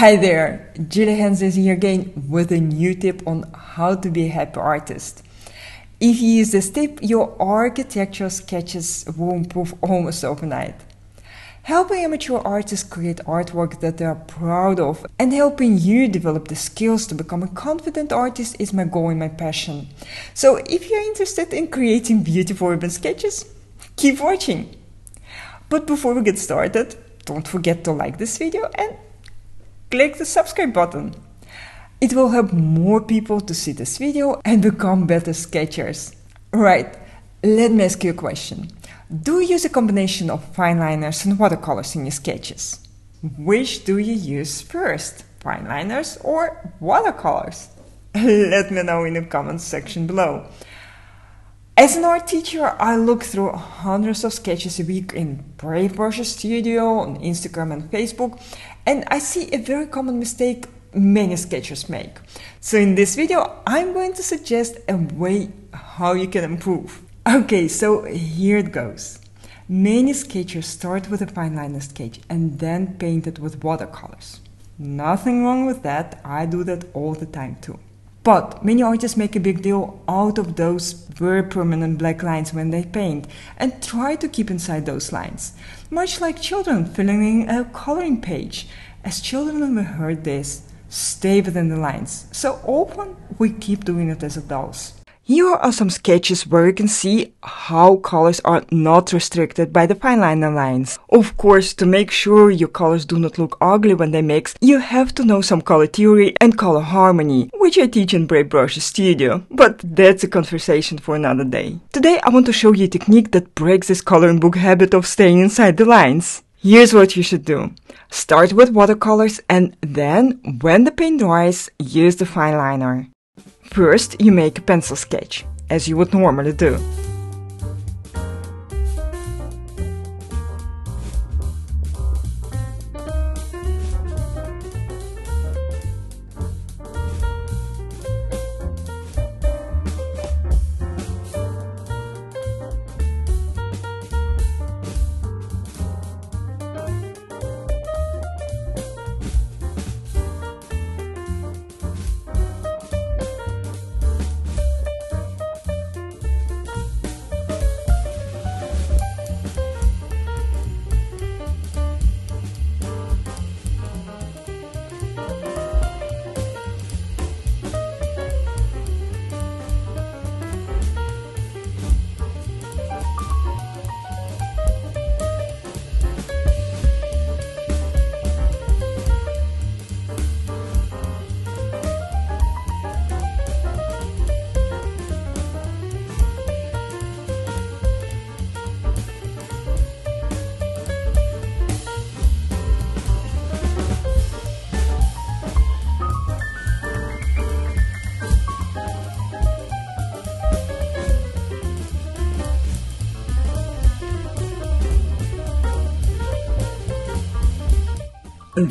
Hi there, Julia Henze is here again with a new tip on how to be a happy artist. If you use this tip, your architectural sketches will improve almost overnight. Helping amateur artists create artwork that they are proud of and helping you develop the skills to become a confident artist is my goal and my passion. So if you're interested in creating beautiful ribbon sketches, keep watching. But before we get started, don't forget to like this video and click the subscribe button. It will help more people to see this video and become better sketchers. Right, let me ask you a question. Do you use a combination of fineliners and watercolors in your sketches? Which do you use first, fineliners or watercolors? Let me know in the comments section below. As an art teacher, I look through hundreds of sketches a week in Brave Brushes Studio, on Instagram and Facebook, and I see a very common mistake many sketchers make. So in this video, I'm going to suggest a way how you can improve. Okay, so here it goes. Many sketchers start with a fineliner sketch and then paint it with watercolors. Nothing wrong with that, I do that all the time too. But many artists make a big deal out of those very permanent black lines when they paint and try to keep inside those lines, much like children filling in a coloring page. As children, we heard this, stay within the lines, so often we keep doing it as adults. Here are some sketches where you can see how colors are not restricted by the fineliner lines. Of course, to make sure your colors do not look ugly when they mix, you have to know some color theory and color harmony, which I teach in Brave Brushes Studio, but that's a conversation for another day. Today I want to show you a technique that breaks this coloring book habit of staying inside the lines. Here's what you should do. Start with watercolors and then, when the paint dries, use the fineliner. First, you make a pencil sketch, as you would normally do.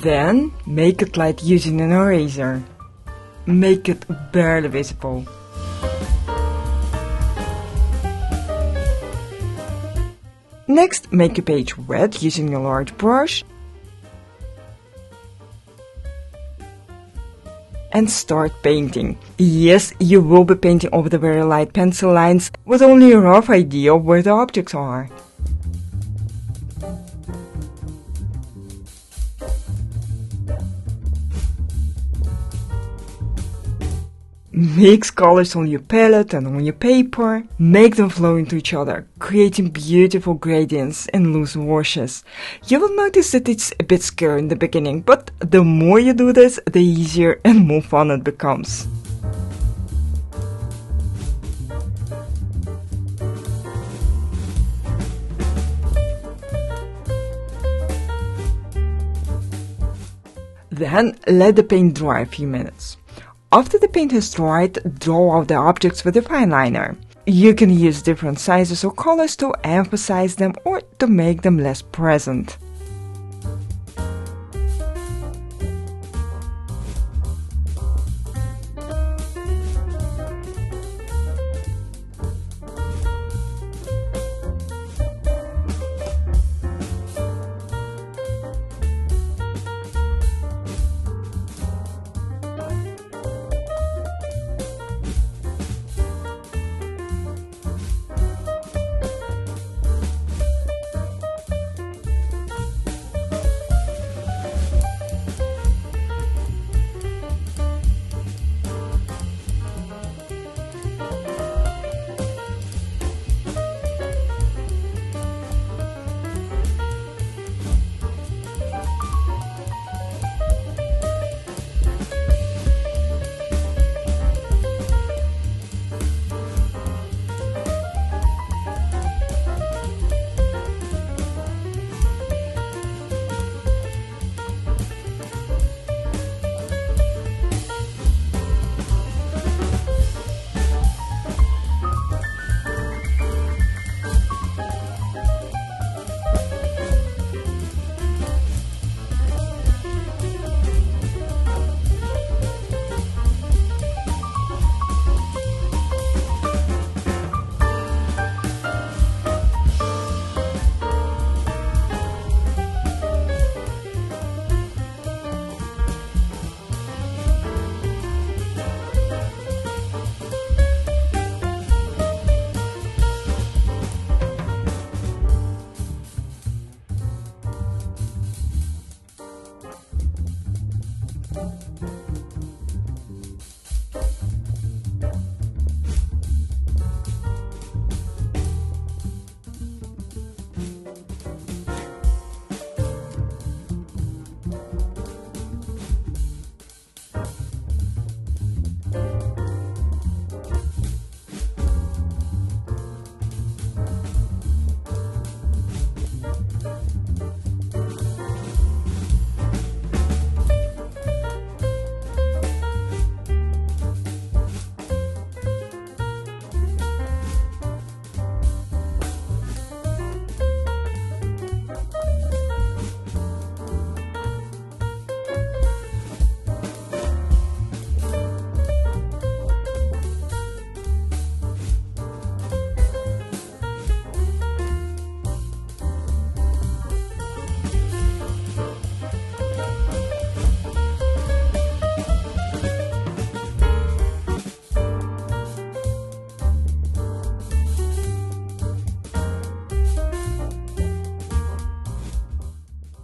Then, make it light using an eraser. Make it barely visible. Next, make a page wet using a large brush and start painting. Yes, you will be painting over the very light pencil lines with only a rough idea of where the objects are. Mix colors on your palette and on your paper, make them flow into each other, creating beautiful gradients and loose washes. You will notice that it's a bit scary in the beginning, but the more you do this, the easier and more fun it becomes. Then let the paint dry a few minutes. After the paint has dried, draw out the objects with a fineliner. You can use different sizes or colors to emphasize them or to make them less present.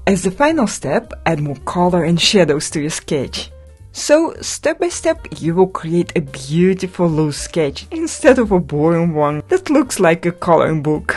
As the final step, add more color and shadows to your sketch. So, step by step, you will create a beautiful loose sketch instead of a boring one that looks like a coloring book.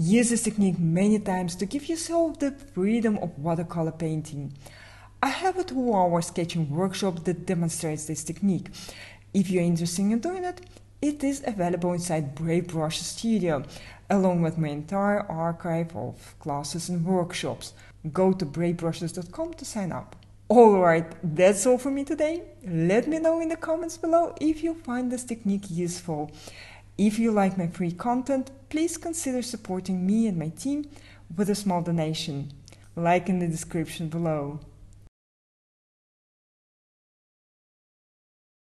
Use this technique many times to give yourself the freedom of watercolor painting. I have a 2-hour sketching workshop that demonstrates this technique. If you're interested in doing it, it is available inside Brave Brushes Studio, along with my entire archive of classes and workshops. Go to bravebrushes.com to sign up. Alright, that's all for me today. Let me know in the comments below if you find this technique useful. If you like my free content, please consider supporting me and my team with a small donation. Link in the description below.